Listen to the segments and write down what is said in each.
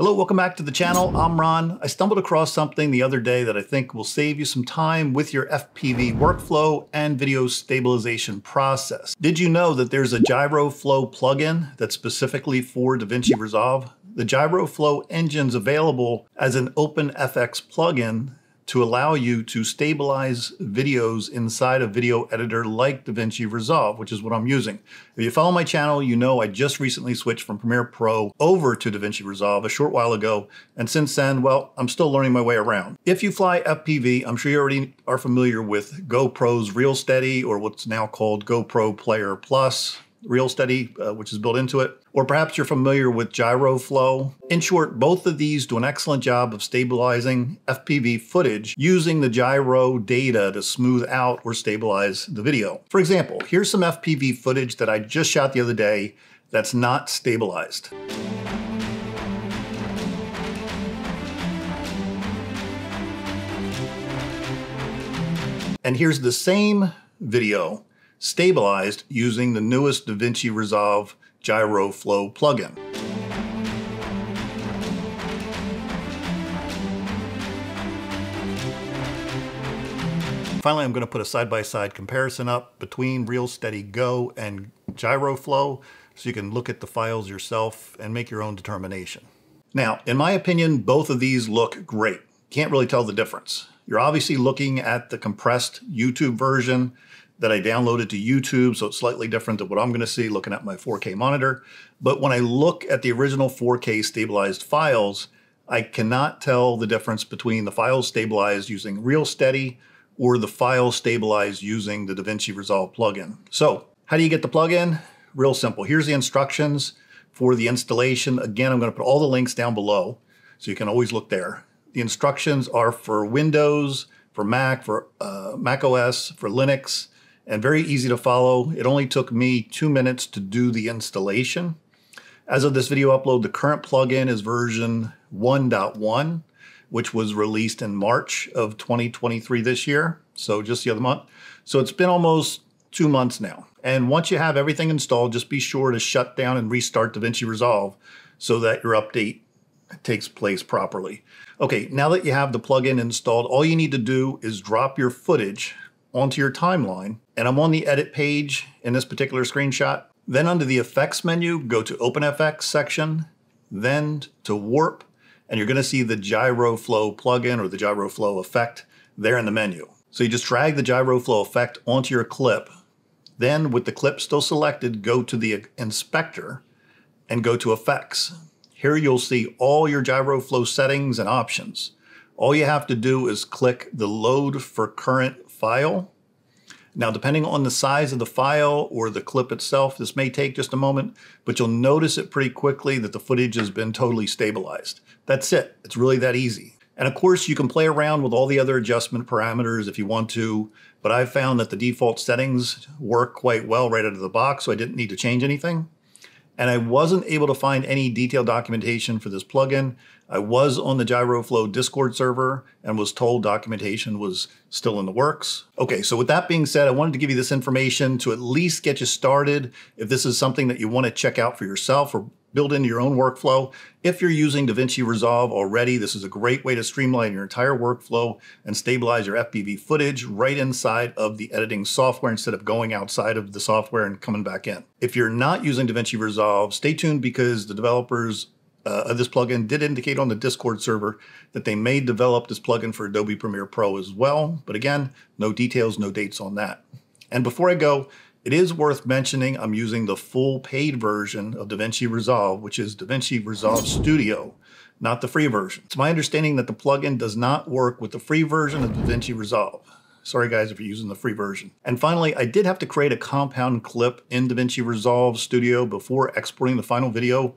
Hello, welcome back to the channel. I'm Ron. I stumbled across something the other day that I think will save you some time with your FPV workflow and video stabilization process. Did you know that there's a Gyroflow plugin that's specifically for DaVinci Resolve? The Gyroflow engine's available as an OpenFX plugin to allow you to stabilize videos inside a video editor like DaVinci Resolve, which is what I'm using. If you follow my channel, you know I just recently switched from Premiere Pro over to DaVinci Resolve a short while ago. And since then, well, I'm still learning my way around. If you fly FPV, I'm sure you already are familiar with GoPro's ReelSteady, or what's now called GoPro Player + ReelSteady, which is built into it, or perhaps you're familiar with Gyroflow. In short, both of these do an excellent job of stabilizing FPV footage using the gyro data to smooth out or stabilize the video. For example, here's some FPV footage that I just shot the other day that's not stabilized. And here's the same video stabilized using the newest DaVinci Resolve Gyroflow plugin. Finally, I'm going to put a side-by-side comparison up between ReelSteady Go and Gyroflow so you can look at the files yourself and make your own determination. Now, in my opinion, both of these look great. Can't really tell the difference. You're obviously looking at the compressed YouTube version that I downloaded to YouTube, so it's slightly different than what I'm gonna see looking at my 4K monitor. But when I look at the original 4K stabilized files, I cannot tell the difference between the files stabilized using ReelSteady or the files stabilized using the DaVinci Resolve plugin. So how do you get the plugin? Real simple. Here's the instructions for the installation. Again, I'm gonna put all the links down below, so you can always look there. The instructions are for Windows, for Mac, for Mac OS, for Linux, and very easy to follow. It only took me 2 minutes to do the installation. As of this video upload, the current plugin is version 1.1, which was released in March of 2023 this year, so just the other month. So it's been almost 2 months now. And once you have everything installed, just be sure to shut down and restart DaVinci Resolve so that your update takes place properly. Okay, now that you have the plugin installed, all you need to do is drop your footage onto your timeline, and I'm on the edit page in this particular screenshot. Then under the effects menu, go to OpenFX section, then to warp, and you're gonna see the Gyroflow plugin or the Gyroflow effect there in the menu. So you just drag the Gyroflow effect onto your clip. Then with the clip still selected, go to the inspector and go to effects. Here you'll see all your Gyroflow settings and options. All you have to do is click the load for current file. Now, depending on the size of the file or the clip itself, this may take just a moment, but you'll notice it pretty quickly that the footage has been totally stabilized. That's it. It's really that easy. And of course, you can play around with all the other adjustment parameters if you want to, but I've found that the default settings work quite well right out of the box, so I didn't need to change anything. And I wasn't able to find any detailed documentation for this plugin. I was on the Gyroflow Discord server and was told documentation was still in the works. Okay, so with that being said, I wanted to give you this information to at least get you started. If this is something that you want to check out for yourself or build into your own workflow, if you're using DaVinci Resolve already, this is a great way to streamline your entire workflow and stabilize your FPV footage right inside of the editing software instead of going outside of the software and coming back in. If you're not using DaVinci Resolve, stay tuned because the developers of this plugin did indicate on the Discord server that they may develop this plugin for Adobe Premiere Pro as well. But again, no details, no dates on that. And before I go, it is worth mentioning I'm using the full paid version of DaVinci Resolve, which is DaVinci Resolve Studio, not the free version. It's my understanding that the plugin does not work with the free version of DaVinci Resolve. Sorry guys if you're using the free version. And finally, I did have to create a compound clip in DaVinci Resolve Studio before exporting the final video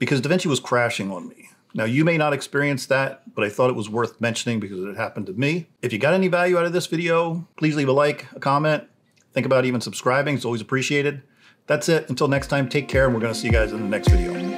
because DaVinci was crashing on me. Now, you may not experience that, but I thought it was worth mentioning because it happened to me. If you got any value out of this video, please leave a like, a comment. Think about even subscribing, it's always appreciated. That's it, until next time, take care, and we're gonna see you guys in the next video.